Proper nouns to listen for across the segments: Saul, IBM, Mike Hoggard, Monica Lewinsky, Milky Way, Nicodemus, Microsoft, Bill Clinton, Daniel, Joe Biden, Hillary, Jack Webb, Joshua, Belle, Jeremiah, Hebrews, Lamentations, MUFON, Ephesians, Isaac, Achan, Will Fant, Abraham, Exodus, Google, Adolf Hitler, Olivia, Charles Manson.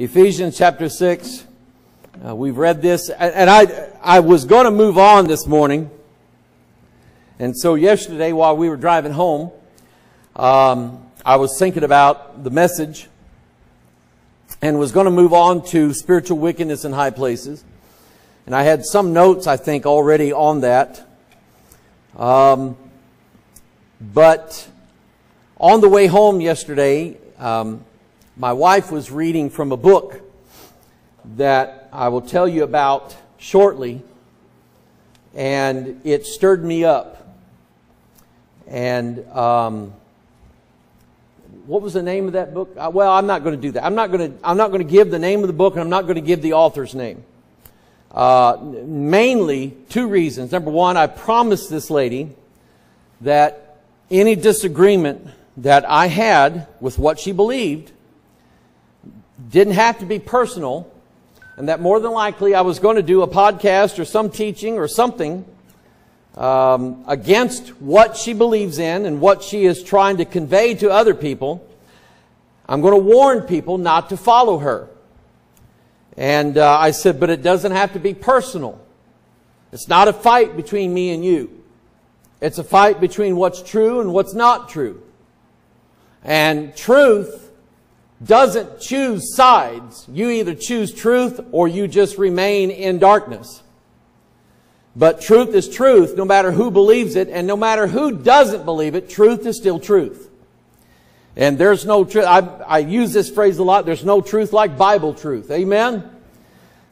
Ephesians chapter 6. We've read this, and I was going to move on this morning. And so yesterday while we were driving home, I was thinking about the message and was going to move on to spiritual wickedness in high places. And I had some notes, I think, already on that. But on the way home yesterday, my wife was reading from a book that I will tell you about shortly, and it stirred me up. And what was the name of that book? Well, I'm not going to do that. I'm not going to give the name of the book, and I'm not going to give the author's name. Mainly two reasons. Number one, I promised this lady that any disagreement that I had with what she believed didn't have to be personal, and that more than likely I was going to do a podcast or some teaching or something against what she believes in and what she is trying to convey to other people. I'm going to warn people not to follow her. And I said, but it doesn't have to be personal. It's not a fight between me and you. It's a fight between what's true and what's not true. And truth doesn't choose sides. You either choose truth or you just remain in darkness. But truth is truth, no matter who believes it, and no matter who doesn't believe it, truth is still truth. And there's no truth. I use this phrase a lot. There's no truth like Bible truth. Amen?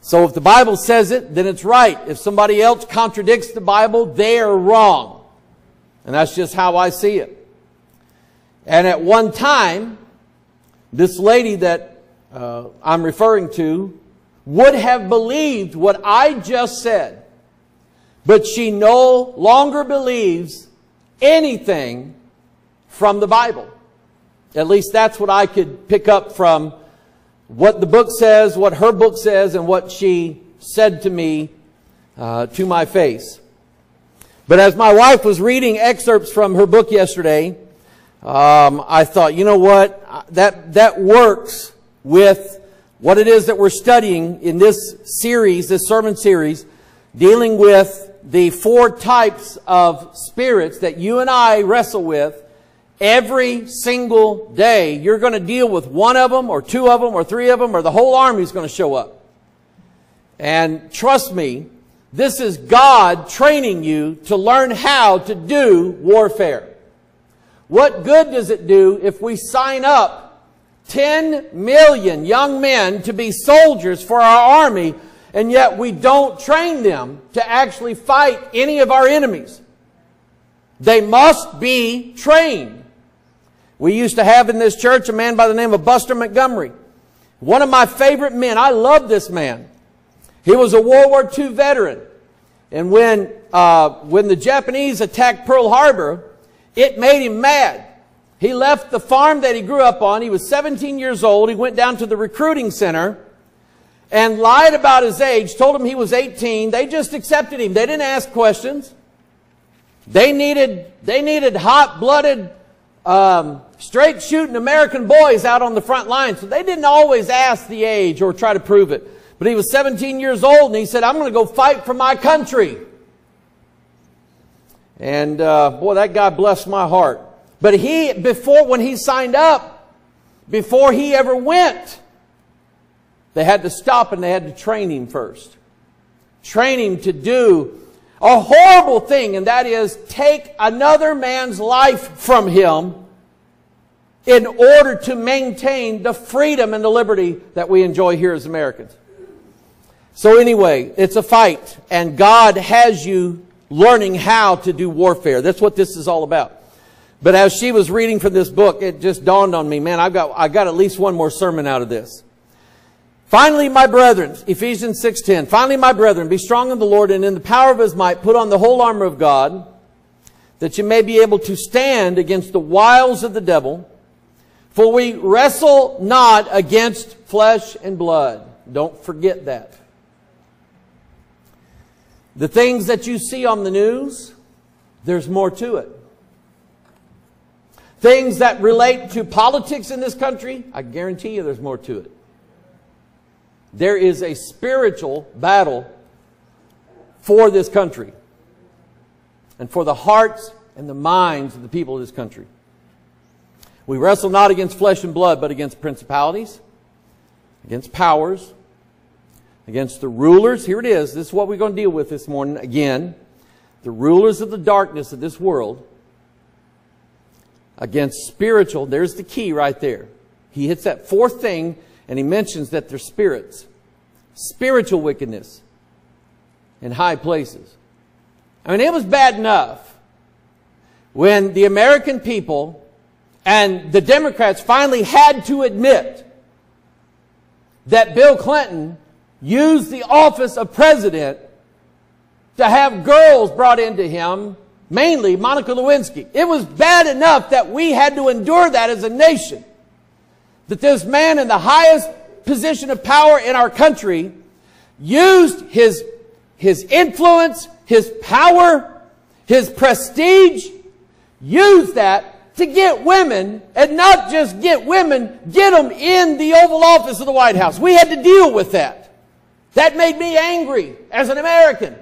So if the Bible says it, then it's right. If somebody else contradicts the Bible, they're wrong. And that's just how I see it. And at one time, this lady that I'm referring to would have believed what I just said, but she no longer believes anything from the Bible. At least that's what I could pick up from what the book says, what her book says, and what she said to me to my face. But as my wife was reading excerpts from her book yesterday, I thought, you know what, that works with what it is that we're studying in this series, this sermon series, dealing with the four types of spirits that you and I wrestle with every single day. You're going to deal with one of them or two of them or three of them, or the whole army is going to show up. And trust me, this is God training you to learn how to do warfare. What good does it do if we sign up 10 million young men to be soldiers for our army, and yet we don't train them to actually fight any of our enemies? They must be trained. We used to have in this church a man by the name of Buster Montgomery. One of my favorite men. I love this man. He was a World War II veteran. And when the Japanese attacked Pearl Harbor, it made him mad. He left the farm that he grew up on. He was 17 years old. He went down to the recruiting center and lied about his age, told him he was 18. They just accepted him. They didn't ask questions. They needed hot-blooded, straight-shooting American boys out on the front line. So they didn't always ask the age or try to prove it. But he was 17 years old, and he said, I'm going to go fight for my country. And boy, that guy blessed my heart. But when he signed up, before he ever went, they had to stop and they had to train him first. Train him to do a horrible thing, and that is take another man's life from him in order to maintain the freedom and the liberty that we enjoy here as Americans. So anyway, it's a fight, and God has you learning how to do warfare. That's what this is all about. But as she was reading from this book, it just dawned on me, man, I got at least one more sermon out of this. Finally, my brethren, Ephesians 6:10, finally, my brethren, be strong in the Lord and in the power of his might, put on the whole armor of God, that you may be able to stand against the wiles of the devil. For we wrestle not against flesh and blood. Don't forget that. The things that you see on the news, there's more to it. Things that relate to politics in this country, I guarantee you there's more to it. There is a spiritual battle for this country and for the hearts and the minds of the people of this country. We wrestle not against flesh and blood, but against principalities, against powers, against the rulers. Here it is. This is what we're going to deal with this morning again. The rulers of the darkness of this world, against spiritual. There's the key right there. He hits that fourth thing, and he mentions that they're spirits. Spiritual wickedness in high places. I mean, it was bad enough when the American people and the Democrats finally had to admit that Bill Clinton used the office of president to have girls brought into him, mainly Monica Lewinsky. It was bad enough that we had to endure that as a nation. That this man in the highest position of power in our country used his influence, his power, his prestige, used that to get women, and not just get women, get them in the Oval Office of the White House. We had to deal with that. That made me angry as an American.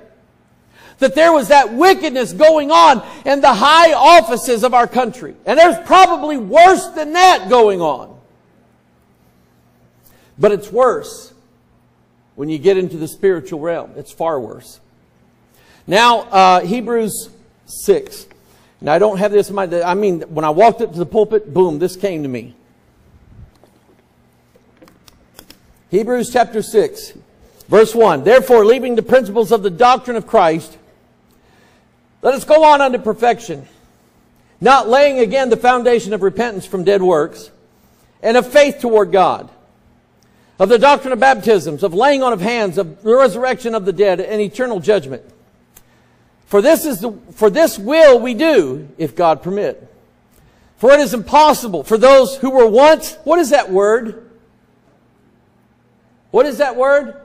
That there was that wickedness going on in the high offices of our country. And there's probably worse than that going on. But it's worse when you get into the spiritual realm. It's far worse. Now, Hebrews 6. Now, I don't have this in mind. I mean, when I walked up to the pulpit, boom, this came to me. Hebrews chapter 6, verse 1. Therefore, leaving the principles of the doctrine of Christ, let us go on unto perfection, not laying again the foundation of repentance from dead works and of faith toward God, of the doctrine of baptisms, of laying on of hands, of the resurrection of the dead, and eternal judgment. For this will we do, if God permit. For it is impossible for those who were once... What is that word? What is that word?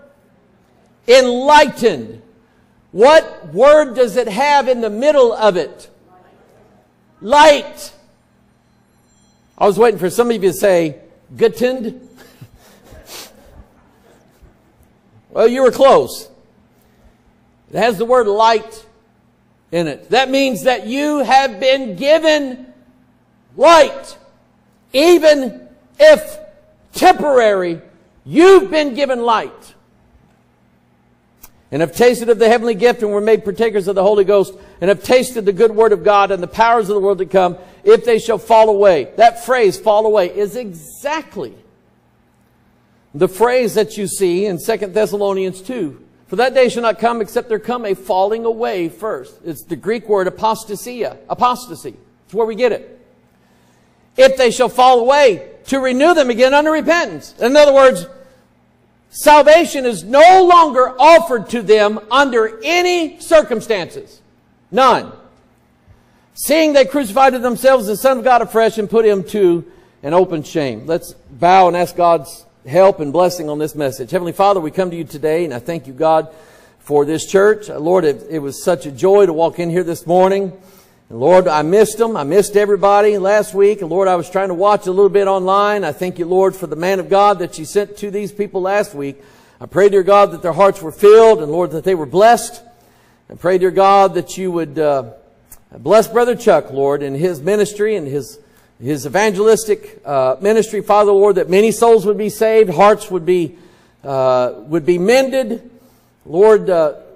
Enlightened. What word does it have in the middle of it? Light. I was waiting for some of you to say, Gutened. Well, you were close. It has the word light in it. That means that you have been given light. Even if temporary, you've been given light. And have tasted of the heavenly gift and were made partakers of the Holy Ghost, and have tasted the good word of God and the powers of the world to come, if they shall fall away. That phrase, fall away, is exactly the phrase that you see in 2 Thessalonians 2. For that day shall not come except there come a falling away first. It's the Greek word apostasia. Apostasy. It's where we get it. If they shall fall away, to renew them again unto repentance. In other words, salvation is no longer offered to them under any circumstances. None. Seeing they crucified to themselves the Son of God afresh and put him to an open shame. Let's bow and ask God's help and blessing on this message. Heavenly Father, we come to you today, and I thank you, God, for this church. Lord, it was such a joy to walk in here this morning. And Lord, I missed them. I missed everybody last week. And Lord, I was trying to watch a little bit online. I thank you, Lord, for the man of God that you sent to these people last week. I pray, dear God, that their hearts were filled, and Lord, that they were blessed. I pray, dear God, that you would bless Brother Chuck, Lord, in his ministry and his evangelistic ministry, Father, Lord, that many souls would be saved, hearts would be mended. Lord,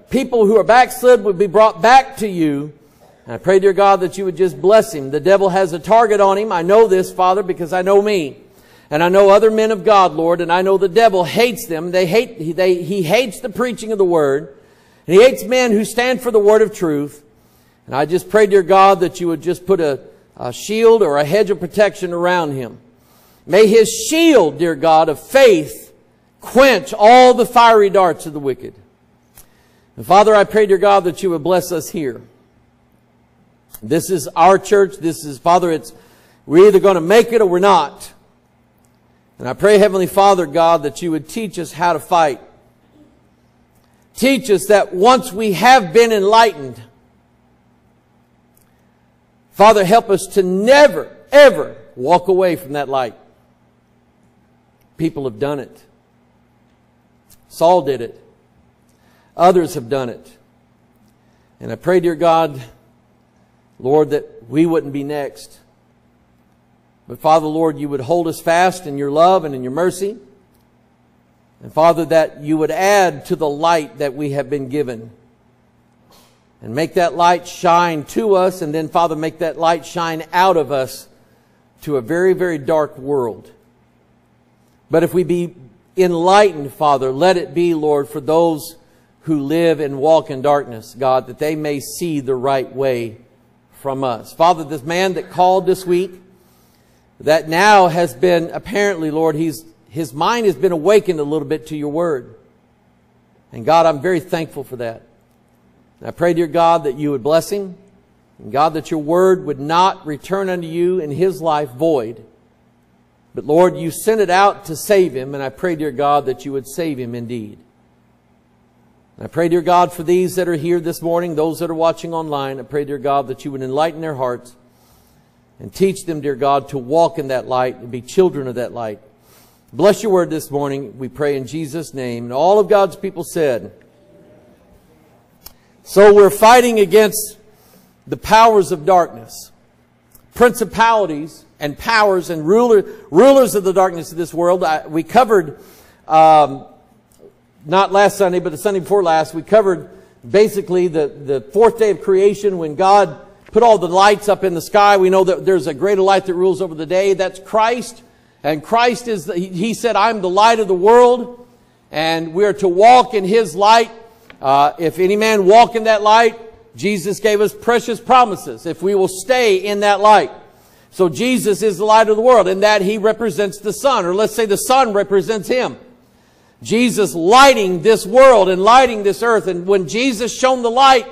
people who are backslid would be brought back to you. And I pray, dear God, that you would just bless him. The devil has a target on him. I know this, Father, because I know me. And I know other men of God, Lord, and I know the devil hates them. He hates the preaching of the word. And he hates men who stand for the word of truth. And I just pray, dear God, that you would just put a shield or a hedge of protection around him. May his shield, dear God, of faith quench all the fiery darts of the wicked. And Father, I pray, dear God, that you would bless us here. This is our church. This is, Father, we're either going to make it or we're not. And I pray, Heavenly Father, God, that you would teach us how to fight. Teach us that once we have been enlightened, Father, help us to never, ever walk away from that light. People have done it. Saul did it. Others have done it. And I pray, dear God, Lord, that we wouldn't be next. But Father, Lord, you would hold us fast in your love and in your mercy. And Father, that you would add to the light that we have been given. And make that light shine to us. And then, Father, make that light shine out of us to a very, very dark world. But if we be enlightened, Father, let it be, Lord, for those who live and walk in darkness, God, that they may see the right way from us. Father, this man that called this week, that now has been, apparently, Lord, his mind has been awakened a little bit to your word. And God, I'm very thankful for that. And I pray, dear God, that you would bless him. And God, that your word would not return unto you in his life void. But Lord, you sent it out to save him. And I pray, dear God, that you would save him indeed. And I pray, dear God, for these that are here this morning, those that are watching online, I pray, dear God, that you would enlighten their hearts. And teach them, dear God, to walk in that light and be children of that light. Bless your word this morning. We pray in Jesus' name. And all of God's people said. So we're fighting against the powers of darkness. Principalities and powers and rulers of the darkness of this world. We covered, not last Sunday, but the Sunday before last, we covered basically the fourth day of creation when God put all the lights up in the sky. We know that there's a greater light that rules over the day. That's Christ. And Christ is, he said, I'm the light of the world. And we are to walk in his light. If any man walk in that light, Jesus gave us precious promises. If we will stay in that light. So Jesus is the light of the world. In that he represents the sun. Or let's say the sun represents him. Jesus lighting this world and lighting this earth. And when Jesus shone the light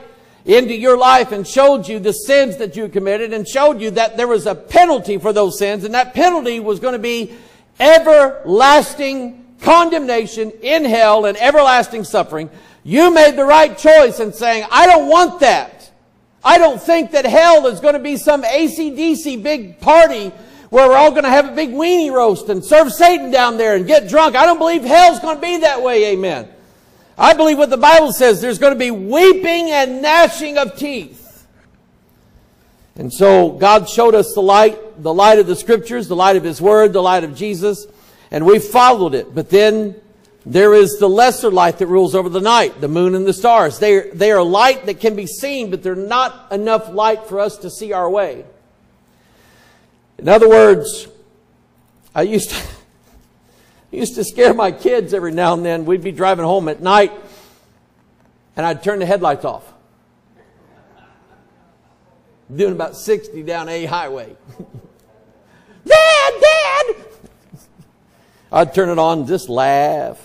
into your life and showed you the sins that you committed and showed you that there was a penalty for those sins, and that penalty was going to be everlasting condemnation in hell and everlasting suffering. You made the right choice in saying, I don't want that. I don't think that hell is going to be some AC/DC big party where we're all going to have a big weenie roast and serve Satan down there and get drunk. I don't believe hell's going to be that way, amen. I believe what the Bible says, there's going to be weeping and gnashing of teeth. And so God showed us the light of the Scriptures, the light of his word, the light of Jesus, and we followed it. But then there is the lesser light that rules over the night, the moon and the stars. They are light that can be seen, but they're not enough light for us to see our way. In other words, I used to scare my kids every now and then. We'd be driving home at night and I'd turn the headlights off. I'm doing about 60 down A highway. Dad, Dad! I'd turn it on and just laugh.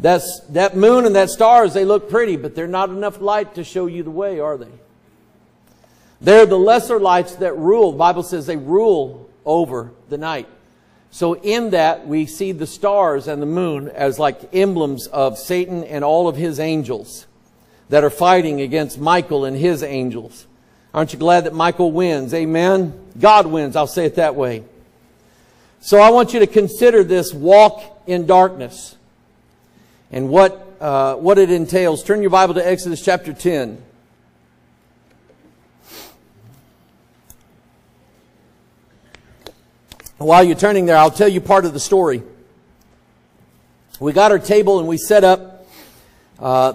That moon and that stars, they look pretty, but they're not enough light to show you the way, are they? They're the lesser lights that rule. The Bible says they rule over the night. So in that we see the stars and the moon as like emblems of Satan and all of his angels that are fighting against Michael and his angels. Aren't you glad that Michael wins? Amen. God wins. I'll say it that way. So I want you to consider this walk in darkness and what it entails. Turn your Bible to Exodus chapter 10. While you're turning there, I'll tell you part of the story. We got our table and we set up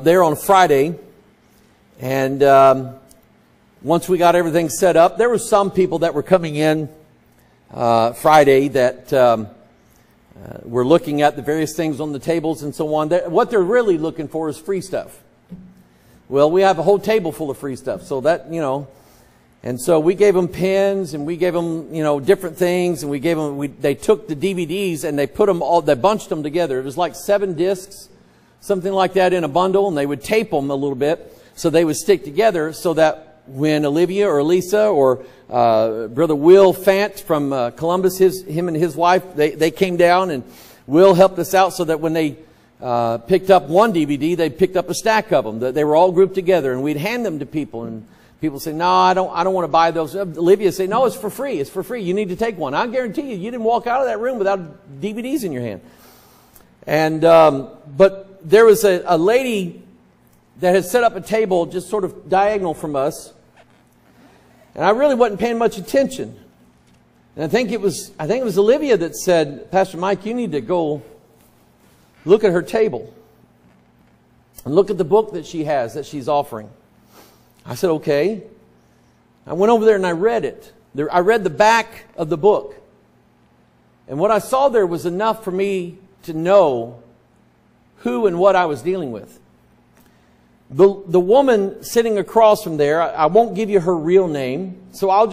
there on Friday. And once we got everything set up, there were some people that were coming in Friday that were looking at the various things on the tables and so on. What they're really looking for is free stuff. Well, we have a whole table full of free stuff. So that, you know. And so we gave them pens and we gave them, you know, different things. And we gave them, they took the DVDs and they put them all, they bunched them together. It was like 7 discs, something like that in a bundle. And they would tape them a little bit so they would stick together so that when Olivia or Lisa or Brother Will Fant from Columbus, him and his wife, they came down and Will helped us out so that when they picked up one DVD, they picked up a stack of them. They were all grouped together and we'd hand them to people and people say, no, I don't want to buy those. Olivia say, no, it's for free. It's for free. You need to take one. I guarantee you, you didn't walk out of that room without DVDs in your hand. And but there was a lady that had set up a table just sort of diagonal from us, and I really wasn't paying much attention. And I think it was Olivia that said, "Pastor Mike, you need to go look at her table and look at the book that she has that she's offering." I said, "Okay." I went over there and I read it. I read the back of the book. And what I saw there was enough for me to know who and what I was dealing with. The woman sitting across from there, I won't give you her real name, so I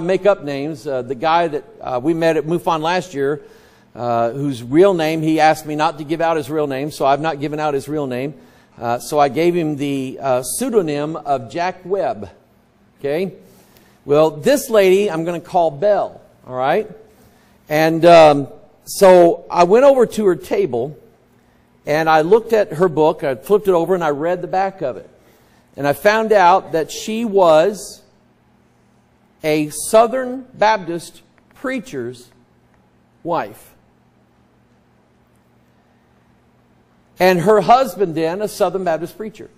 make up names. The guy that we met at MUFON last year, whose real name, he asked me not to give out his real name, so I've not given out his real name. So I gave him the pseudonym of Jack Webb. Okay? Well, this lady I'm going to call Belle. All right? And so I went over to her table, and I looked at her book. I flipped it over, and I read the back of it. And I found out that she was a Southern Baptist preacher's wife. And her husband then, a Southern Baptist preacher.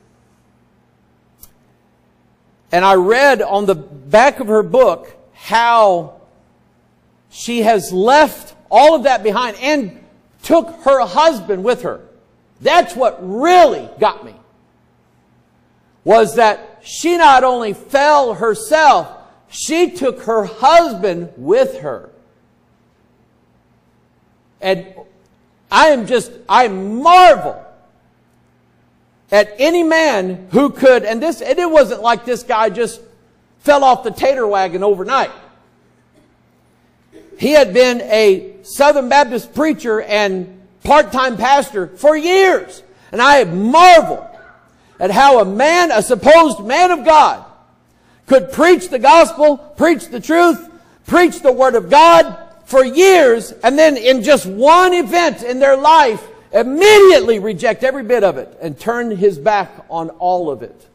And I read on the back of her book how she has left all of that behind and took her husband with her. That's what really got me. Was that she not only fell herself, she took her husband with her. And I marvel at any man who could, and it wasn't like this guy just fell off the tater wagon overnight. He had been a Southern Baptist preacher and part-time pastor for years. And I marvel at how a supposed man of God, could preach the gospel, preach the truth, preach the word of God, for years, and then in just one event in their life, immediately reject every bit of it and turn his back on all of it.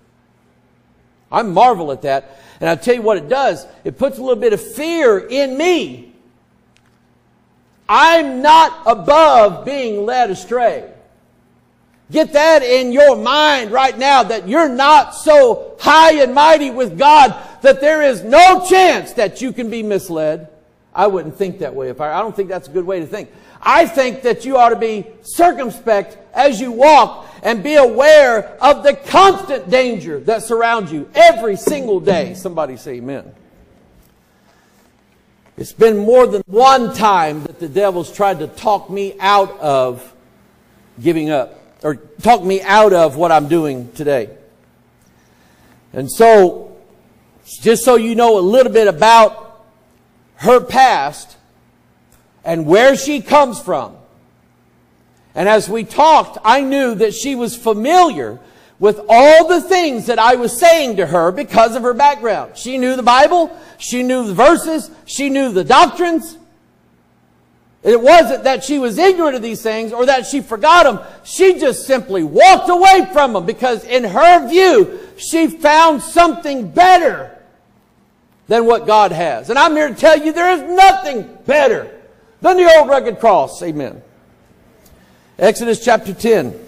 I marvel at that. And I'll tell you what it does. It puts a little bit of fear in me. I'm not above being led astray. Get that in your mind right now, that you're not so high and mighty with God that there is no chance that you can be misled. I wouldn't think that way. I don't think that's a good way to think. I think that you ought to be circumspect as you walk and be aware of the constant danger that surrounds you every single day. Somebody say amen. It's been more than one time that the devil's tried to talk me out of giving up, or talk me out of what I'm doing today. And so, just so you know a little bit about her past and where she comes from. And as we talked, I knew that she was familiar with all the things that I was saying to her because of her background. She knew the Bible. She knew the verses. She knew the doctrines. It wasn't that she was ignorant of these things or that she forgot them. She just simply walked away from them because in her view, she found something better than what God has. And I'm here to tell you there is nothing better than the old rugged cross. Amen. Exodus chapter 10.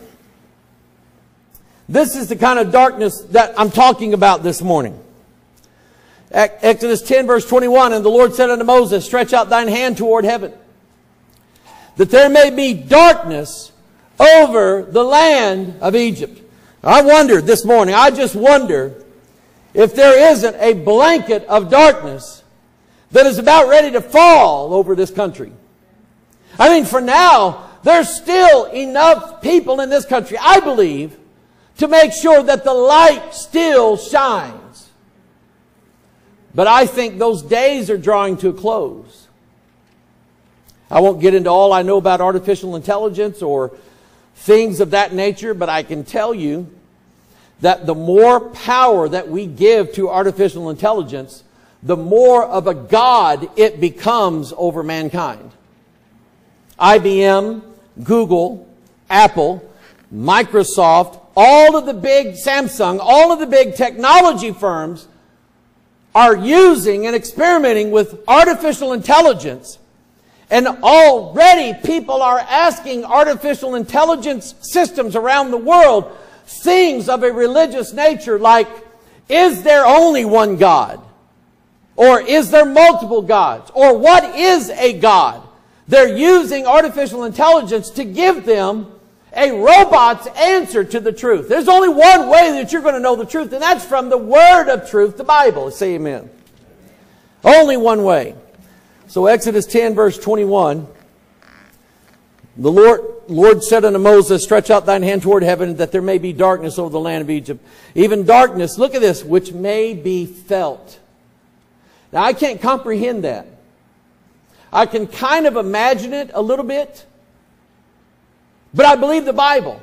This is the kind of darkness that I'm talking about this morning. Exodus 10 verse 21. And the Lord said unto Moses, stretch out thine hand toward heaven, that there may be darkness over the land of Egypt. I wonder this morning. I just wonder if there isn't a blanket of darkness that is about ready to fall over this country. I mean, for now, there's still enough people in this country, I believe, to make sure that the light still shines. But I think those days are drawing to a close. I won't get into all I know about artificial intelligence or things of that nature, but I can tell you that the more power that we give to artificial intelligence, the more of a god it becomes over mankind. IBM, Google, Apple, Microsoft, all of the big Samsung, all of the big technology firms are using and experimenting with artificial intelligence And already people are asking artificial intelligence systems around the world things of a religious nature like, is there only one God? Or is there multiple gods? Or what is a God? They're using artificial intelligence to give them a robot's answer to the truth. There's only one way that you're going to know the truth, and that's from the word of truth, the Bible. Say amen. Only one way. So Exodus 10, verse 21, the Lord said unto Moses, stretch out thine hand toward heaven, that there may be darkness over the land of Egypt. Even darkness, look at this, which may be felt. Now, I can't comprehend that. I can kind of imagine it a little bit, but I believe the Bible.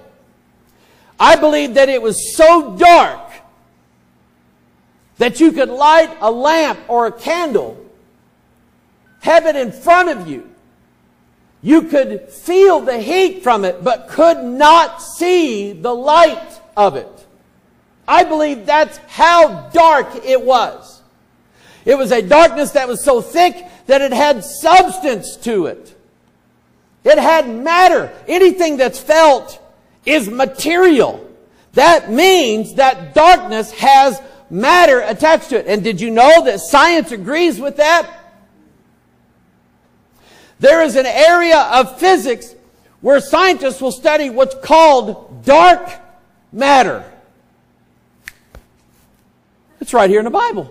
I believe that it was so dark that you could light a lamp or a candle, have it in front of you. You could feel the heat from it, but could not see the light of it. I believe that's how dark it was. It was a darkness that was so thick that it had substance to it. It had matter. Anything that's felt is material. That means that darkness has matter attached to it. And did you know that science agrees with that? There is an area of physics where scientists will study what's called dark matter. It's right here in the Bible.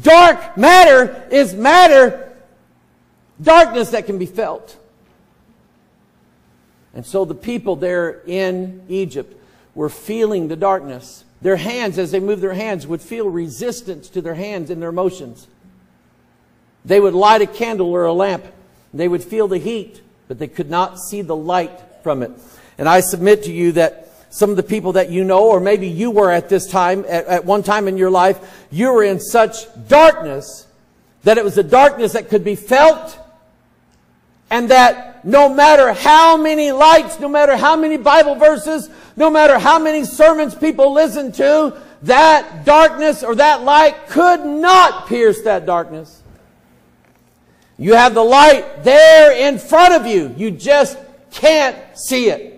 Dark matter is matter, darkness that can be felt. And so the people there in Egypt were feeling the darkness. Their hands, as they moved their hands, would feel resistance to their hands in their motions. They would light a candle or a lamp. They would feel the heat, but they could not see the light from it. And I submit to you that some of the people that you know, or maybe you were at this time, at one time in your life, you were in such darkness that it was a darkness that could be felt, and that no matter how many lights, no matter how many Bible verses, no matter how many sermons people listened to, that darkness or that light could not pierce that darkness. You have the light there in front of you. You just can't see it.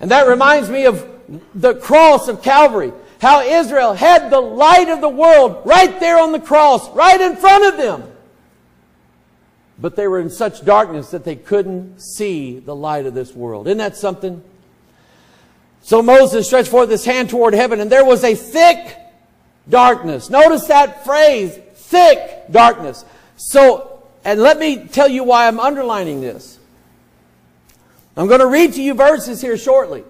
And that reminds me of the cross of Calvary. How Israel had the light of the world right there on the cross, right in front of them. But they were in such darkness that they couldn't see the light of this world. Isn't that something? So Moses stretched forth his hand toward heaven, and there was a thick darkness. Notice that phrase, thick darkness. So, and let me tell you why I'm underlining this. I'm going to read to you verses here shortly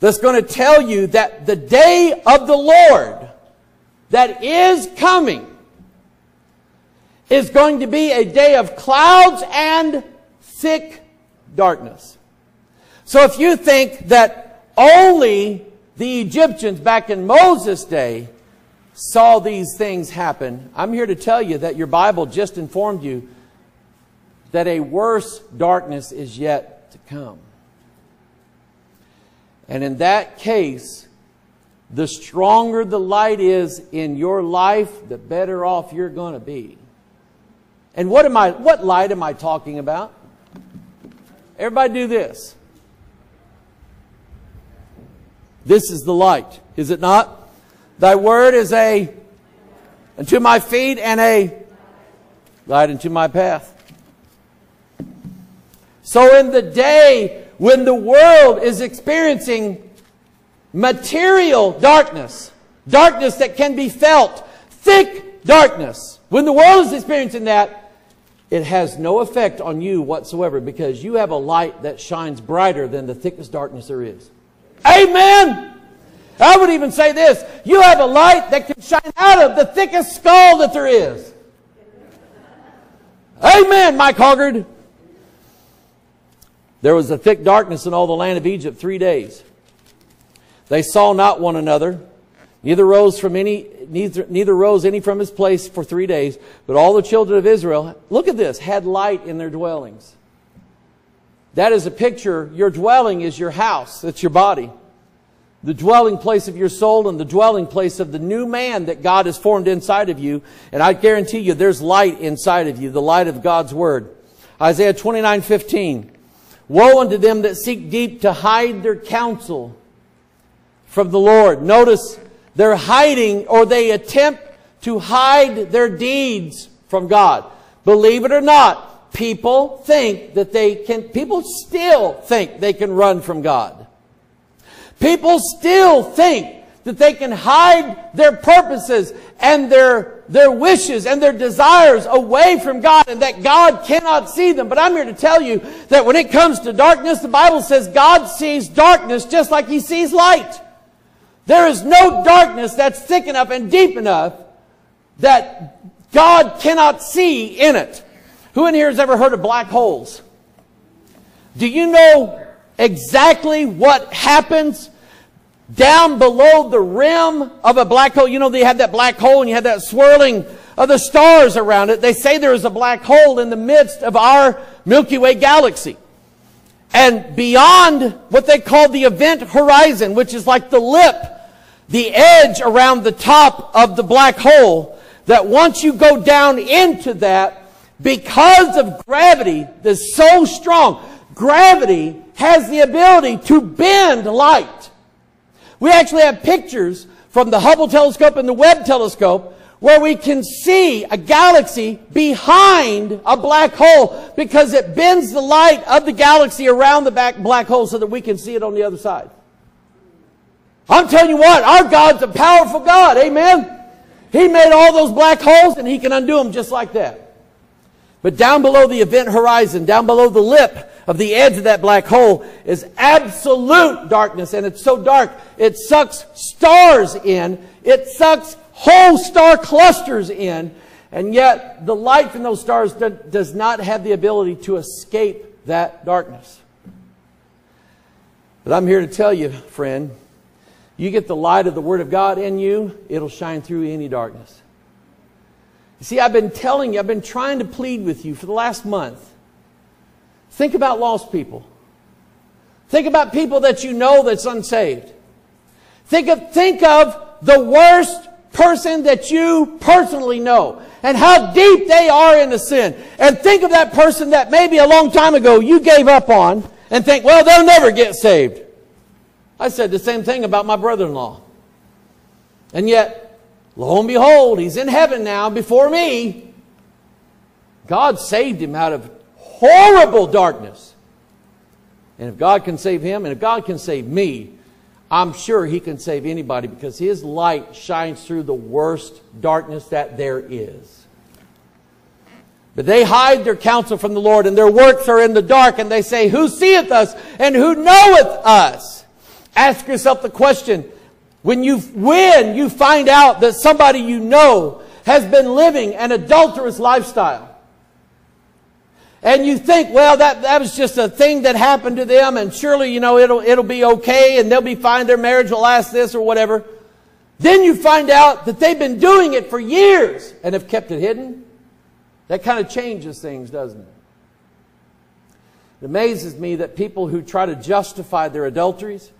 that's going to tell you that the day of the Lord that is coming is going to be a day of clouds and thick darkness. So if you think that only the Egyptians back in Moses' day saw these things happen, I'm here to tell you that your Bible just informed you that a worse darkness is yet to come. And in that case, the stronger the light is in your life, the better off you're going to be. And what light am I talking about? Everybody do this. This is the light, is it not? Thy word is a unto my feet and a light unto my path. So in the day when the world is experiencing material darkness, darkness that can be felt, thick darkness, when the world is experiencing that, it has no effect on you whatsoever because you have a light that shines brighter than the thickest darkness there is. Amen! I would even say this, you have a light that can shine out of the thickest skull that there is. Amen, Mike Hoggard. There was a thick darkness in all the land of Egypt 3 days. They saw not one another, neither rose any from his place for 3 days. But all the children of Israel, look at this, had light in their dwellings. That is a picture. Your dwelling is your house. It's your body. the dwelling place of your soul and the dwelling place of the new man that God has formed inside of you. And I guarantee you there's light inside of you, the light of God's word. Isaiah 29:15. Woe unto them that seek deep to hide their counsel from the Lord. Notice they're hiding, or they attempt to hide their deeds from God. Believe it or not, people think that they can, people still think they can run from God. People still think that they can hide their purposes and their wishes and their desires away from God, and that God cannot see them. But I'm here to tell you that when it comes to darkness, the Bible says God sees darkness just like He sees light. There is no darkness that's thick enough and deep enough that God cannot see in it. Who in here has ever heard of black holes? Do you know exactly what happens down below the rim of a black hole? You know, they have that black hole and you have that swirling of the stars around it. They say there is a black hole in the midst of our Milky Way galaxy. And beyond what they call the event horizon, which is like the lip, the edge around the top of the black hole, that once you go down into that, because of gravity that's so strong, gravity has the ability to bend light. We actually have pictures from the Hubble telescope and the Webb telescope where we can see a galaxy behind a black hole because it bends the light of the galaxy around the back black hole so that we can see it on the other side. I'm telling you what, our God's a powerful God, amen? He made all those black holes and He can undo them just like that. But down below the event horizon, down below the lip of the edge of that black hole is absolute darkness. And it's so dark, it sucks stars in. It sucks whole star clusters in. And yet, the light from those stars does not have the ability to escape that darkness. But I'm here to tell you, friend, you get the light of the Word of God in you, it'll shine through any darkness. You see, I've been telling you, I've been trying to plead with you for the last month. Think about lost people. Think about people that you know that's unsaved. Think of the worst person that you personally know and how deep they are in the sin. And think of that person that maybe a long time ago you gave up on and think, well, they'll never get saved. I said the same thing about my brother-in-law. And yet, lo and behold, he's in heaven now before me. God saved him out of horrible darkness. And if God can save him, and if God can save me, I'm sure He can save anybody, because His light shines through the worst darkness that there is. But they hide their counsel from the Lord, and their works are in the dark, and they say, who seeth us and who knoweth us? Ask yourself the question, when you find out that somebody you know has been living an adulterous lifestyle, and you think, well, that was just a thing that happened to them, and surely, you know, it'll be okay, and they'll be fine, their marriage will last this or whatever. Then you find out that they've been doing it for years and have kept it hidden. That kind of changes things, doesn't it? It amazes me that people who try to justify their adulteries,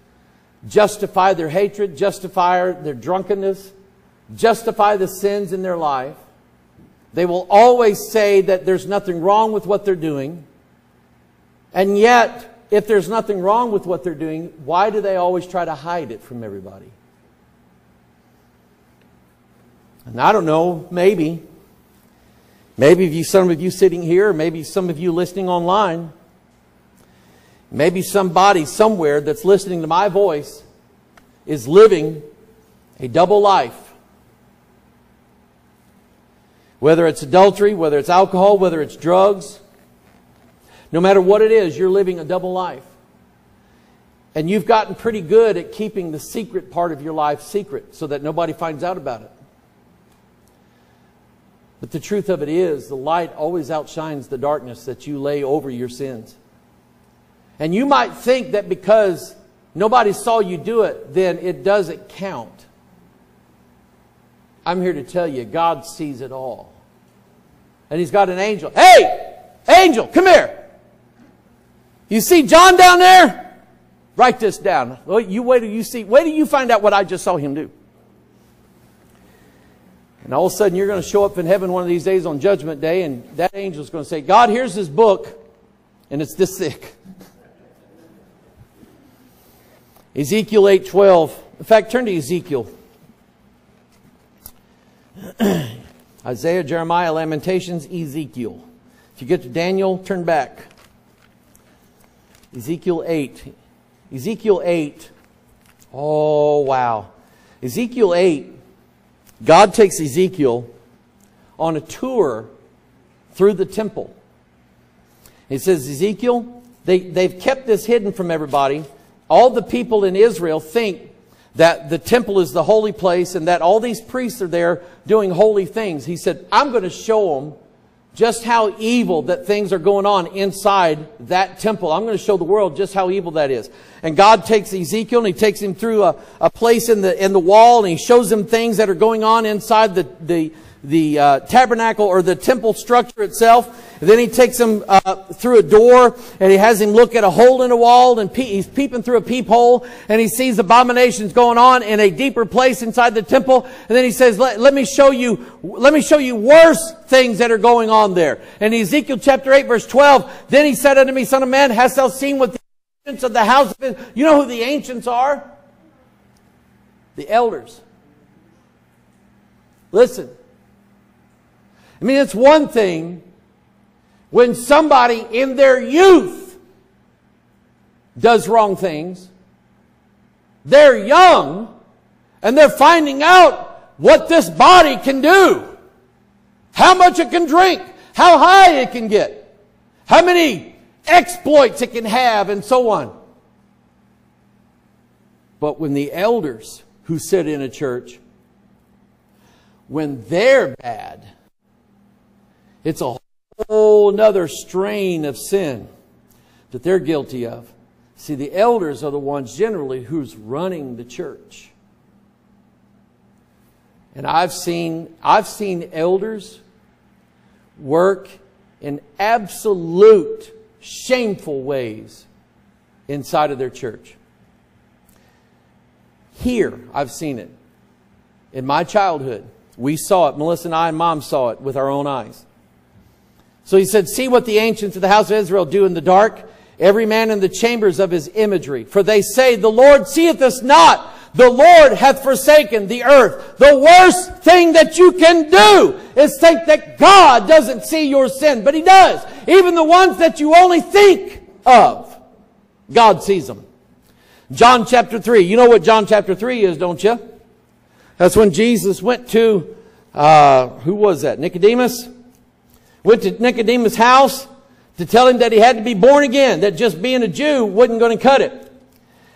justify their hatred, justify their drunkenness, justify the sins in their life, they will always say that there's nothing wrong with what they're doing. And yet, if there's nothing wrong with what they're doing, why do they always try to hide it from everybody? And I don't know, maybe. Maybe some of you sitting here, maybe some of you listening online, maybe somebody somewhere that's listening to my voice is living a double life. Whether it's adultery, whether it's alcohol, whether it's drugs, no matter what it is, you're living a double life. And you've gotten pretty good at keeping the secret part of your life secret so that nobody finds out about it. But the truth of it is, the light always outshines the darkness that you lay over your sins. And you might think that because nobody saw you do it, then it doesn't count. I'm here to tell you, God sees it all. And He's got an angel. Hey, angel, come here. You see John down there? Write this down. Well, you wait till you see. Wait till you find out what I just saw him do. And all of a sudden, you're going to show up in heaven one of these days on Judgment Day, and that angel's going to say, God, here's this book, and it's this thick. Ezekiel 8:12. In fact, turn to Ezekiel. Isaiah, Jeremiah, Lamentations, Ezekiel. If you get to Daniel, turn back. Ezekiel 8. Ezekiel 8. Oh, wow. Ezekiel 8. God takes Ezekiel on a tour through the temple. He says, Ezekiel, they've kept this hidden from everybody. All the people in Israel think that the temple is the holy place and that all these priests are there doing holy things. He said, I'm going to show them just how evil that things are going on inside that temple. I'm going to show the world just how evil that is. And God takes Ezekiel and he takes him through a place in the wall, and he shows him things that are going on inside the tabernacle or the temple structure itself. And then he takes him through a door, and he has him look at a hole in a wall, and he's peeping through a peephole, and he sees abominations going on in a deeper place inside the temple. And then he says, let me show you worse things that are going on there. And Ezekiel chapter 8 verse 12, then he said unto me, Son of man, hast thou seen what the ancients of the house of Israel? You know who the ancients are? The elders. Listen. I mean, it's one thing when somebody in their youth does wrong things. They're young, and they're finding out what this body can do. How much it can drink, how high it can get, how many exploits it can have, and so on. But when the elders who sit in a church, when they're bad, it's a whole nother strain of sin that they're guilty of. See, the elders are the ones generally who's running the church. And I've seen elders work in absolute shameful ways inside of their church. Here, I've seen it. In my childhood, we saw it. Melissa and I and Mom saw it with our own eyes. So he said, see what the ancients of the house of Israel do in the dark, every man in the chambers of his imagery. For they say, the Lord seeth us not. The Lord hath forsaken the earth. The worst thing that you can do is think that God doesn't see your sin. But he does. Even the ones that you only think of, God sees them. John chapter 3. You know what John chapter 3 is, don't you? That's when Jesus went to, who was that? Nicodemus? Went to Nicodemus' house to tell him that he had to be born again, that just being a Jew wasn't going to cut it.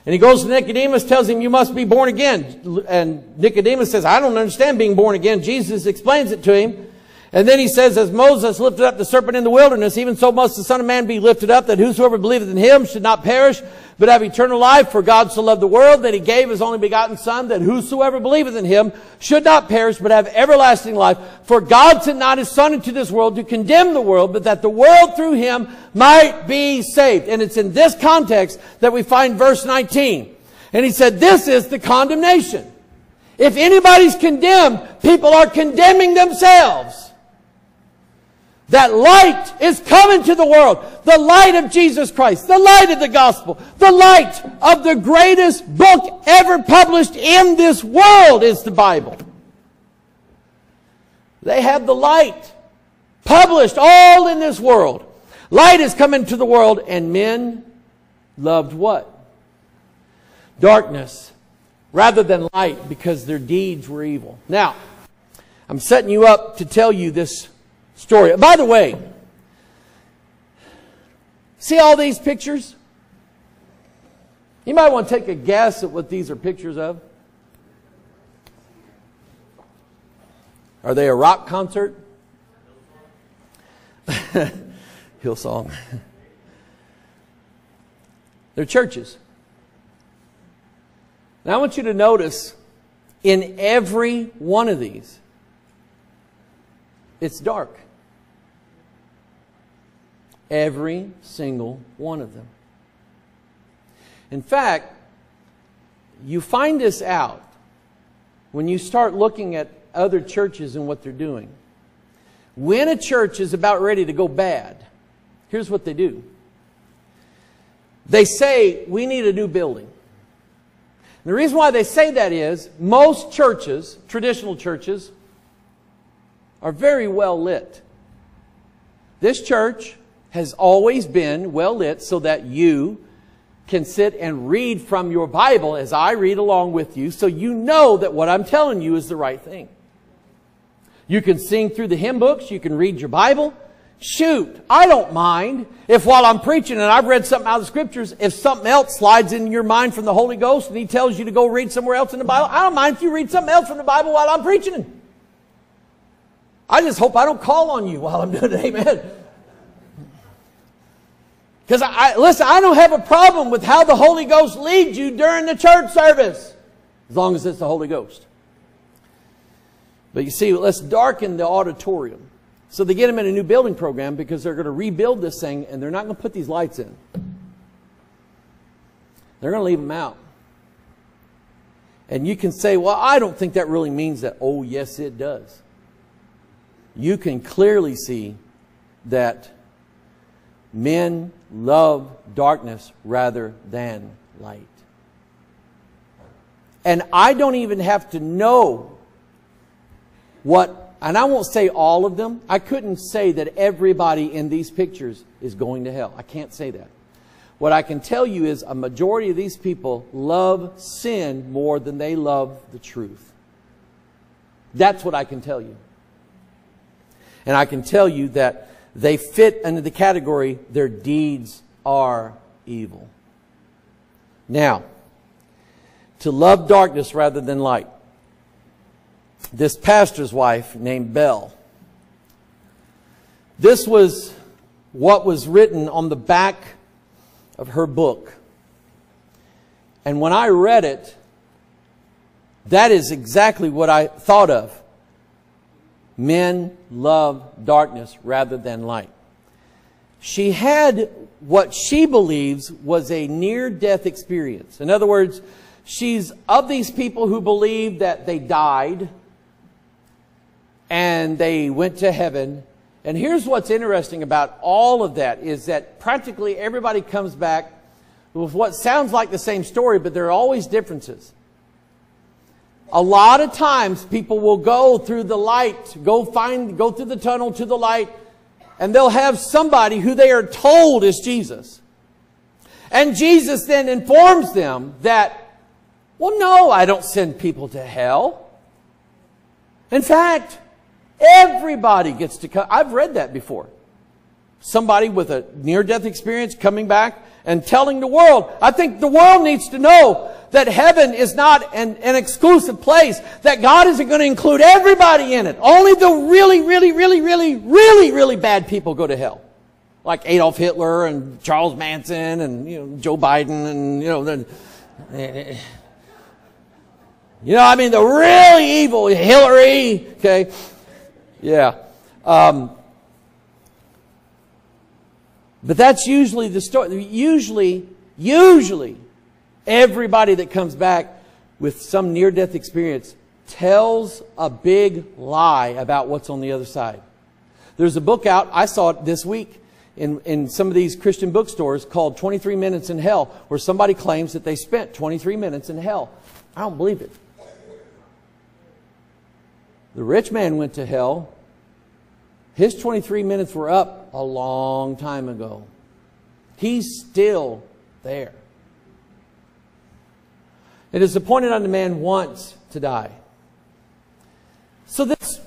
And he goes to Nicodemus, tells him, you must be born again. And Nicodemus says, I don't understand being born again. Jesus explains it to him. And then he says, as Moses lifted up the serpent in the wilderness, even so must the Son of Man be lifted up, that whosoever believeth in him should not perish, but have eternal life. For God so loved the world that he gave his only begotten Son, that whosoever believeth in him should not perish, but have everlasting life. For God sent not his Son into this world to condemn the world, but that the world through him might be saved. And it's in this context that we find verse 19. And he said, this is the condemnation. If anybody's condemned, people are condemning themselves. That light is coming to the world. The light of Jesus Christ. The light of the gospel. The light of the greatest book ever published in this world is the Bible. They have the light published all in this world. Light is coming to the world, and men loved what? Darkness rather than light, because their deeds were evil. Now, I'm setting you up to tell you this story. By the way, see all these pictures? You might want to take a guess at what these are pictures of. Are they a rock concert? Hillsong. They're churches. Now I want you to notice in every one of these, it's dark. Every single one of them. In fact, you find this out when you start looking at other churches and what they're doing. When a church is about ready to go bad, here's what they do. They say, we need a new building. And the reason why they say that is most churches, traditional churches, are very well lit. This church has always been well lit so that you can sit and read from your Bible as I read along with you, so you know that what I'm telling you is the right thing. You can sing through the hymn books. You can read your Bible. Shoot, I don't mind if while I'm preaching and I've read something out of the Scriptures, if something else slides in your mind from the Holy Ghost and He tells you to go read somewhere else in the Bible, I don't mind if you read something else from the Bible while I'm preaching. I just hope I don't call on you while I'm doing it. Amen. Because, listen, I don't have a problem with how the Holy Ghost leads you during the church service, as long as it's the Holy Ghost. But you see, let's darken the auditorium. So they get them in a new building program because they're going to rebuild this thing, and they're not going to put these lights in. They're going to leave them out. And you can say, well, I don't think that really means that. Oh, yes, it does. You can clearly see that men love darkness rather than light. And I don't even have to know what, and I won't say all of them. I couldn't say that everybody in these pictures is going to hell. I can't say that. What I can tell you is a majority of these people love sin more than they love the truth. That's what I can tell you. And I can tell you that they fit under the category, their deeds are evil. Now, to love darkness rather than light. This pastor's wife named Belle. This was what was written on the back of her book. And when I read it, that is exactly what I thought of. Men love darkness rather than light. She had what she believes was a near-death experience. In other words, she's of these people who believe that they died and they went to heaven. And here's what's interesting about all of that is that practically everybody comes back with what sounds like the same story, but there are always differences. A lot of times people will go through the light, go through the tunnel to the light, and they'll have somebody who they are told is Jesus. And Jesus then informs them that, well, no, I don't send people to hell. In fact, everybody gets to come. I've read that before. Somebody with a near-death experience coming back and telling the world. I think the world needs to know that heaven is not an exclusive place, that God isn't going to include everybody in it. Only the really bad people go to hell. Like Adolf Hitler and Charles Manson and, you know, Joe Biden and, you know, the really evil Hillary. Okay. Yeah. But that's usually the story. Usually, everybody that comes back with some near-death experience tells a big lie about what's on the other side. There's a book out, I saw it this week in some of these Christian bookstores, called 23 Minutes in Hell, where somebody claims that they spent 23 minutes in hell. I don't believe it. The rich man went to hell. His 23 minutes were up a long time ago. He's still there. It is appointed unto man once to die. So this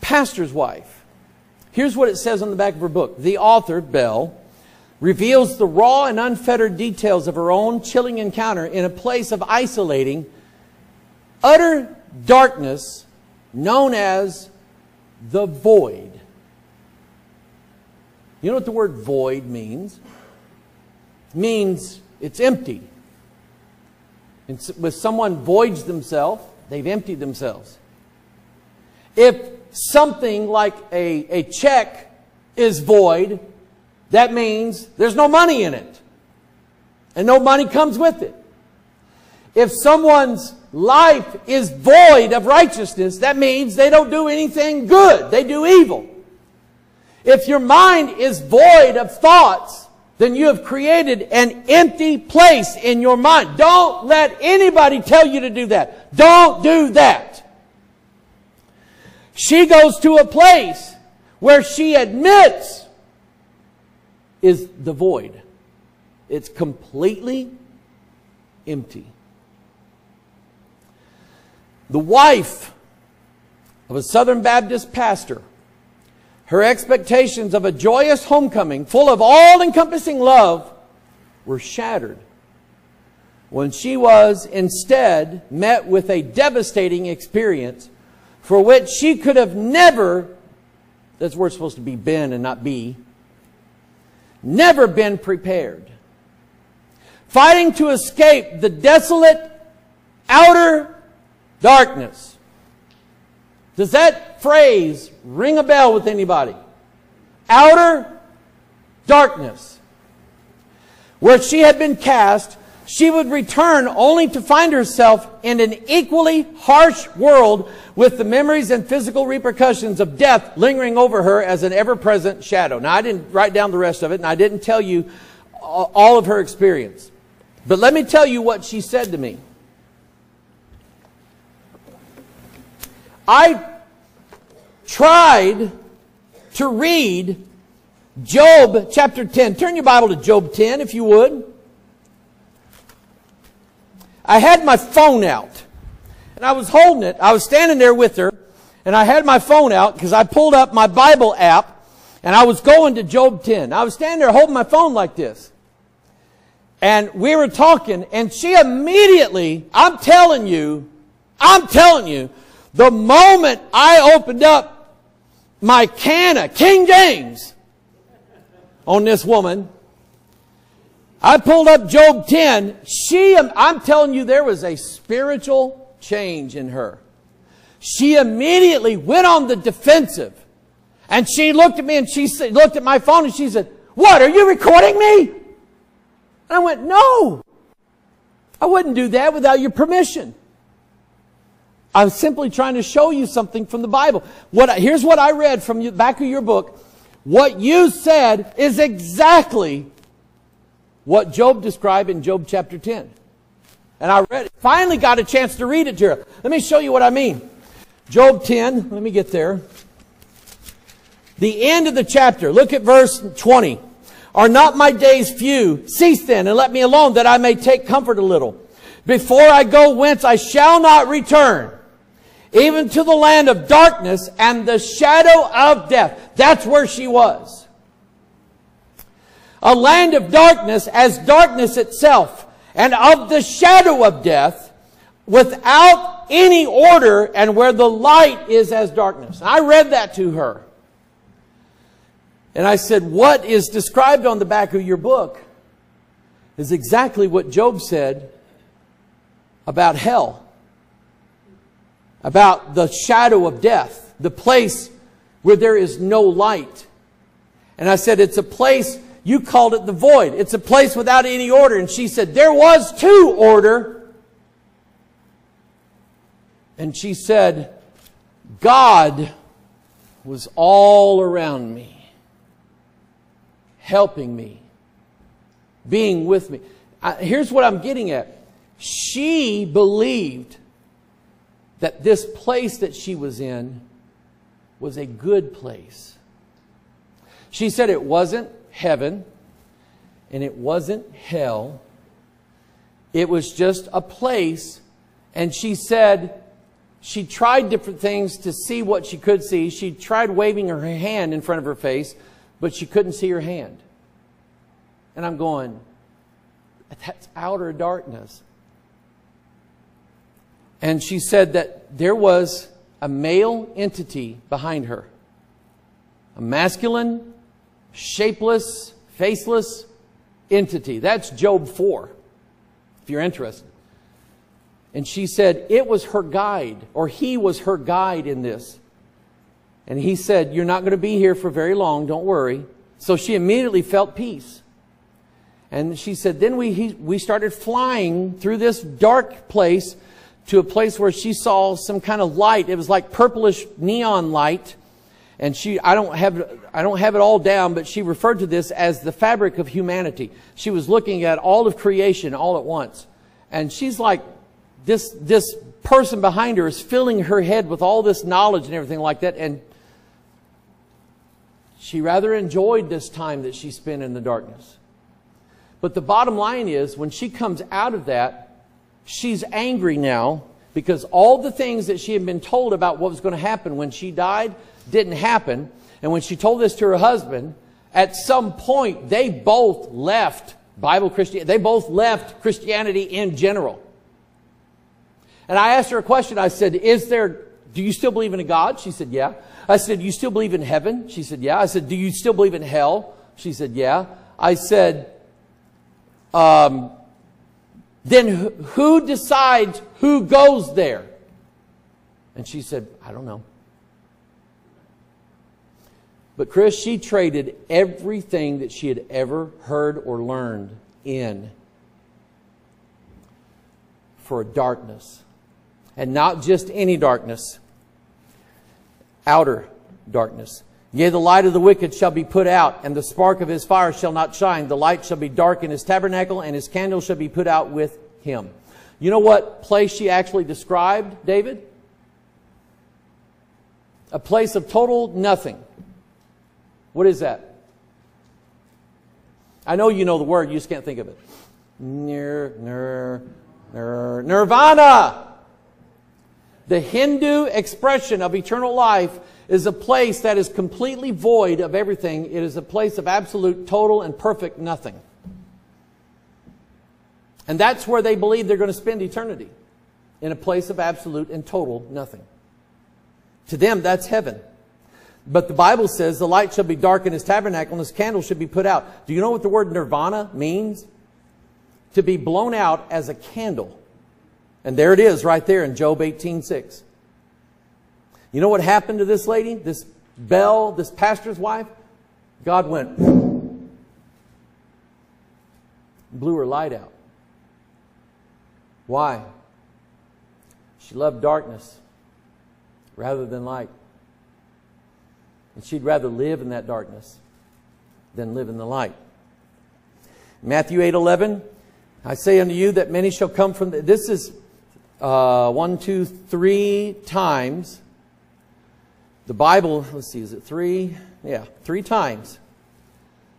pastor's wife, here's what it says on the back of her book. The author, Belle, reveals the raw and unfettered details of her own chilling encounter in a place of isolating, utter darkness known as the void. You know what the word void means? It means it's empty. And when someone voids themselves, they've emptied themselves. If something like a check is void, that means there's no money in it. and no money comes with it. If someone's life is void of righteousness, that means they don't do anything good. They do evil. If your mind is void of thoughts, then you have created an empty place in your mind. Don't let anybody tell you to do that. Don't do that. She goes to a place where she admits is the void. It's completely empty. The wife of a Southern Baptist pastor, her expectations of a joyous homecoming full of all-encompassing love were shattered when she was instead met with a devastating experience for which she could have never, that's where it's supposed to be been and not be, never been prepared. Fighting to escape the desolate outer darkness. Does that phrase ring a bell with anybody? Outer darkness. Where she had been cast, she would return only to find herself in an equally harsh world with the memories and physical repercussions of death lingering over her as an ever-present shadow. Now, I didn't write down the rest of it, and I didn't tell you all of her experience. But let me tell you what she said to me. I tried to read Job chapter 10. Turn your Bible to Job 10 if you would. I had my phone out and I was holding it. I was standing there with her and I had my phone out because I pulled up my Bible app and I was going to Job 10. I was standing there holding my phone like this and we were talking and she immediately, I'm telling you, the moment I opened up my King James on this woman, I pulled up Job 10. I'm telling you, there was a spiritual change in her. She immediately went on the defensive. And she looked at me and she looked at my phone and she said, "What, are you recording me?" And I went, "No, I wouldn't do that without your permission. I'm simply trying to show you something from the Bible. Here's what I read from the back of your book. What you said is exactly what Job described in Job chapter 10. And I read it. Finally got a chance to read it to her. Let me show you what I mean. Job 10, let me get there. The end of the chapter. Look at verse 20. "Are not my days few? Cease then and let me alone that I may take comfort a little. Before I go whence I shall not return, even to the land of darkness and the shadow of death." That's where she was. A land of darkness as darkness itself and of the shadow of death without any order and where the light is as darkness. I read that to her. And I said, "What is described on the back of your book is exactly what Job said about hell, about the shadow of death, the place where there is no light." And I said, "It's a place, you called it the void. It's a place without any order." And she said, "There was to order." And she said, "God was all around me, helping me, being with me." Here's what I'm getting at. She believed that this place that she was in was a good place. She said it wasn't heaven and it wasn't hell. It was just a place. And she said she tried different things to see what she could see. She tried waving her hand in front of her face, but she couldn't see her hand. And I'm going, that's outer darkness. And she said that there was a male entity behind her. A masculine, shapeless, faceless entity. That's Job 4, if you're interested. And she said it was her guide, or he was her guide in this. And he said, "You're not going to be here for very long, don't worry." So she immediately felt peace. And she said, then we started flying through this dark place to a place where she saw some kind of light. It was like purplish neon light. And I don't have it all down, but she referred to this as the fabric of humanity. She was looking at all of creation all at once. And she's like, this person behind her is filling her head with all this knowledge and everything like that. And she rather enjoyed this time that she spent in the darkness. But the bottom line is, when she comes out of that, she's angry now because all the things that she had been told about what was going to happen when she died didn't happen. And when she told this to her husband, at some point, they both left Bible Christianity. They both left Christianity in general. And I asked her a question. I said, do you still believe in a God? She said, yeah. I said, do you still believe in heaven? She said, yeah. I said, do you still believe in hell? She said, yeah. I said, then who decides who goes there? And she said, I don't know. But Chris, she traded everything that she had ever heard or learned in for darkness. And not just any darkness, outer darkness. Yea, the light of the wicked shall be put out, and the spark of his fire shall not shine. The light shall be dark in his tabernacle, and his candle shall be put out with him. You know what place she actually described, David? A place of total nothing. What is that? I know you know the word, you just can't think of it. Nirvana! The Hindu expression of eternal life is a place that is completely void of everything. It is a place of absolute, total, and perfect nothing. And that's where they believe they're going to spend eternity, in a place of absolute and total nothing. To them, that's heaven. But the Bible says the light shall be dark in his tabernacle and his candle should be put out. Do you know what the word nirvana means? To be blown out as a candle. And there it is right there in Job 18:6. You know what happened to this lady, this Belle, this pastor's wife? God went, blew her light out. Why? She loved darkness rather than light. And she'd rather live in that darkness than live in the light. Matthew 8:11, I say unto you that many shall come from... This is 1, 2, 3 times... The Bible, let's see, is it 3? Yeah, 3 times.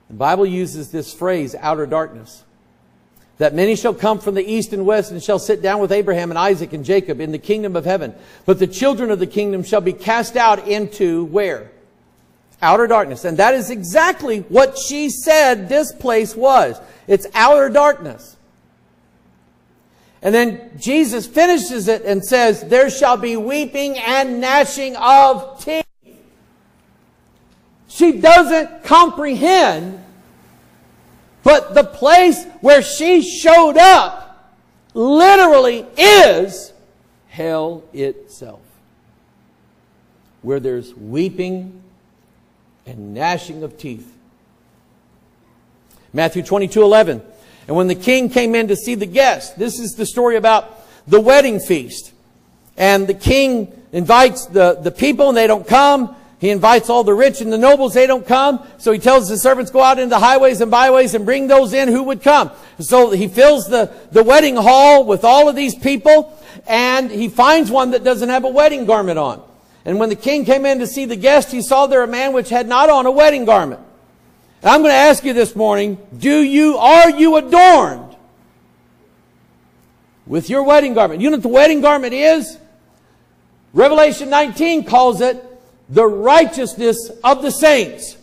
The Bible uses this phrase, outer darkness. That many shall come from the east and west and shall sit down with Abraham and Isaac and Jacob in the kingdom of heaven. But the children of the kingdom shall be cast out into where? Outer darkness. And that is exactly what she said this place was. It's outer darkness. And then Jesus finishes it and says, there shall be weeping and gnashing of teeth. She doesn't comprehend, but the place where she showed up literally is hell itself. Where there's weeping and gnashing of teeth. Matthew 22:11. And when the king came in to see the guests, this is the story about the wedding feast. And the king invites the people and they don't come. He invites all the rich and the nobles, they don't come. So he tells the servants, go out into the highways and byways and bring those in who would come. So he fills the wedding hall with all of these people, and he finds one that doesn't have a wedding garment on. And when the king came in to see the guests, he saw there a man which had not on a wedding garment. And I'm going to ask you this morning, are you adorned with your wedding garment? You know what the wedding garment is? Revelation 19 calls it the righteousness of the saints.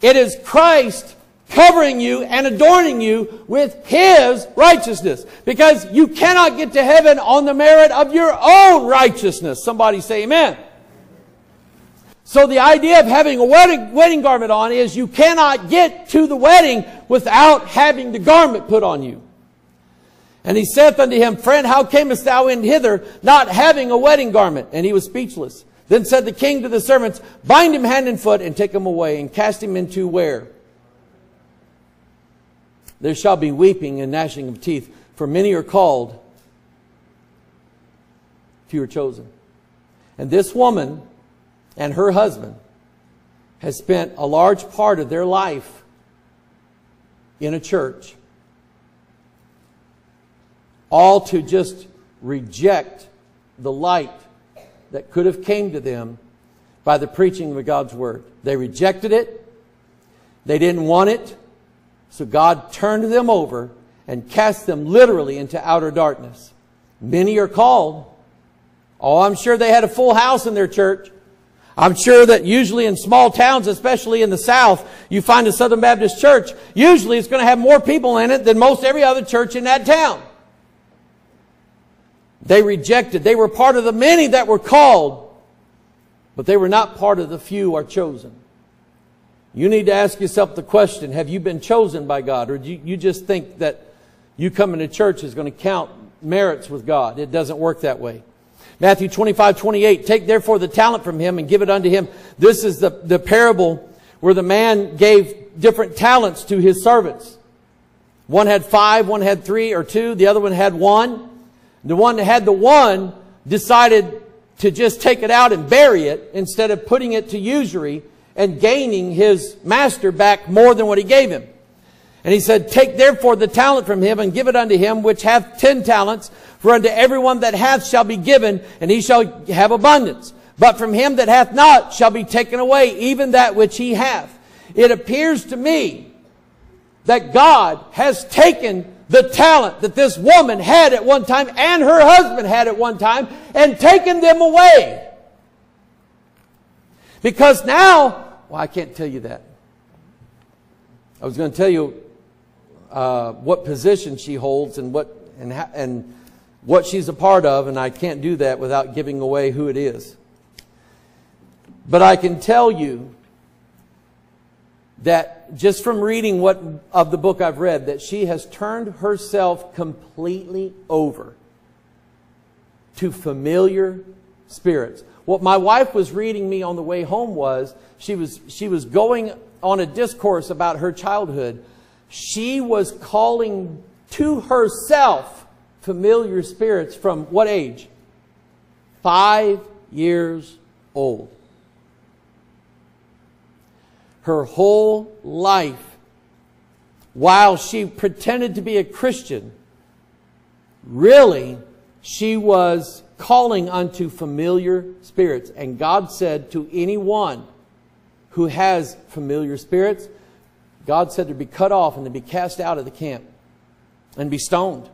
It is Christ covering you and adorning you with His righteousness. Because you cannot get to heaven on the merit of your own righteousness. Somebody say amen. So the idea of having a wedding garment on is you cannot get to the wedding without having the garment put on you. And he saith unto him, Friend, how camest thou in hither, not having a wedding garment? And he was speechless. Then said the king to the servants, Bind him hand and foot, and take him away, and cast him into where? There shall be weeping and gnashing of teeth, for many are called, few are chosen. And this woman and her husband has spent a large part of their life in a church, all to just reject the light that could have came to them by the preaching of God's word. They rejected it. They didn't want it. So God turned them over and cast them literally into outer darkness. Many are called. Oh, I'm sure they had a full house in their church. I'm sure that usually in small towns, especially in the South, you find a Southern Baptist church. Usually it's going to have more people in it than most every other church in that town. They rejected. They were part of the many that were called, but they were not part of the few are chosen. You need to ask yourself the question, have you been chosen by God? Or do you just think that you coming to church is going to count merits with God? It doesn't work that way. Matthew 25:28, take therefore the talent from him and give it unto him. This is the parable where the man gave different talents to his servants. One had 5, one had 3 or 2, the other one had 1. The one that had the 1 decided to just take it out and bury it instead of putting it to usury and gaining his master back more than what he gave him. And he said, take therefore the talent from him and give it unto him which hath 10 talents. For unto everyone that hath shall be given, and he shall have abundance. But from him that hath not shall be taken away even that which he hath. It appears to me that God has taken the talent that this woman had at one time and her husband had at one time and taken them away. Because now, well, I can't tell you that. I was going to tell you what position she holds and what she's a part of, and I can't do that without giving away who it is. But I can tell you that just from reading what of the book I've read, that she has turned herself completely over to familiar spirits. What my wife was reading me on the way home was, she was going on a discourse about her childhood. She was calling to herself familiar spirits from what age? 5 years old. Her whole life, while she pretended to be a Christian, really, she was calling unto familiar spirits. And God said to anyone who has familiar spirits, God said to be cut off and to be cast out of the camp and be stoned,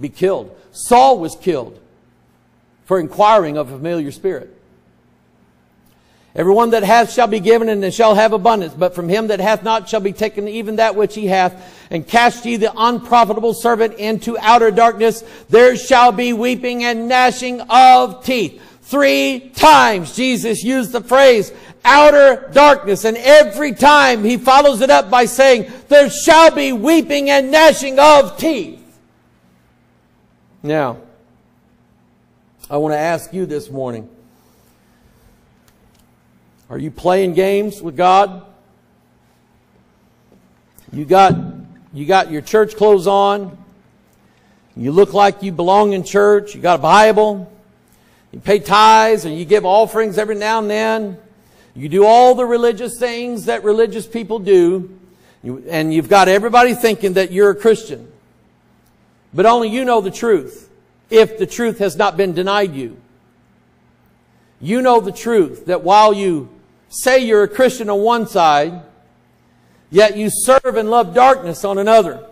be killed. Saul was killed for inquiring of a familiar spirit. Everyone that hath shall be given, and shall have abundance. But from him that hath not shall be taken even that which he hath. And cast ye the unprofitable servant into outer darkness. There shall be weeping and gnashing of teeth. 3 times Jesus used the phrase outer darkness. And every time he follows it up by saying, there shall be weeping and gnashing of teeth. Now, I want to ask you this morning. Are you playing games with God? You got your church clothes on. You look like you belong in church. You got a Bible. You pay tithes and you give offerings every now and then. You do all the religious things that religious people do. And you've got everybody thinking that you're a Christian. But only you know the truth, if the truth has not been denied you. You know the truth that while you say you're a Christian on one side, yet you serve and love darkness on another.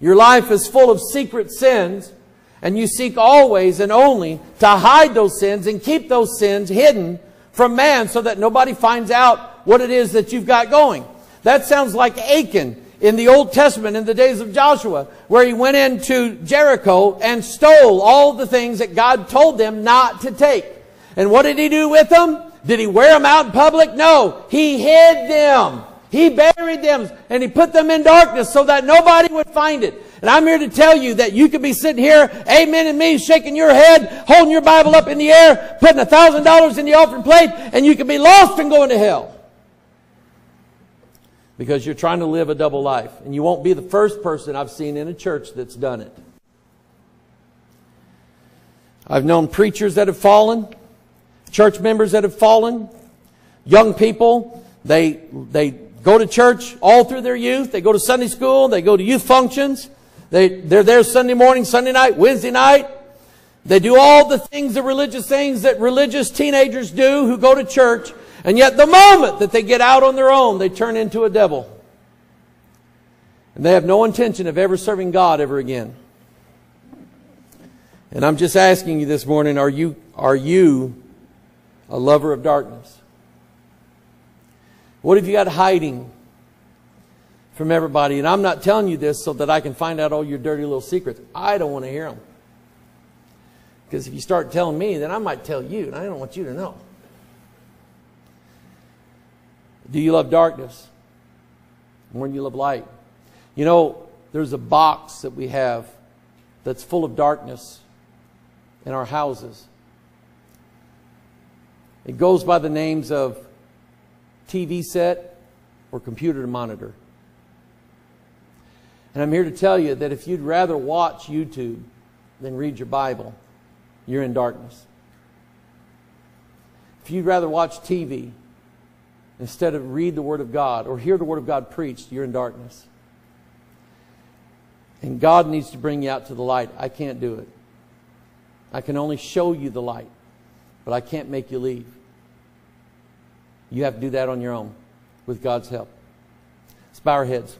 Your life is full of secret sins, and you seek always and only to hide those sins and keep those sins hidden from man so that nobody finds out what it is that you've got going. That sounds like Achan in the Old Testament in the days of Joshua, where he went into Jericho and stole all the things that God told them not to take. And what did he do with them? Did he wear them out in public? No. He hid them. He buried them. And he put them in darkness so that nobody would find it. And I'm here to tell you that you could be sitting here, amen and me, shaking your head, holding your Bible up in the air, putting $1,000 in the offering plate, and you could be lost and going to hell. because you're trying to live a double life. And you won't be the first person I've seen in a church that's done it. I've known preachers that have fallen, church members that have fallen, young people. They go to church all through their youth. They go to Sunday school. They go to youth functions. They're there Sunday morning, Sunday night, Wednesday night. They do all the things, the religious things that religious teenagers do who go to church. And yet the moment that they get out on their own, they turn into a devil. And they have no intention of ever serving God ever again. And I'm just asking you this morning, are you a lover of darkness? What have you got hiding from everybody? And I'm not telling you this so that I can find out all your dirty little secrets. I don't want to hear them. Because if you start telling me, then I might tell you, and I don't want you to know. Do you love darkness more than you love light? You know, there's a box that we have that's full of darkness in our houses. It goes by the names of TV set or computer monitor. And I'm here to tell you that if you'd rather watch YouTube than read your Bible, you're in darkness. If you'd rather watch TV instead of read the Word of God or hear the Word of God preached, you're in darkness. And God needs to bring you out to the light. I can't do it. I can only show you the light, but I can't make you leave. You have to do that on your own with God's help. Let's bow our heads.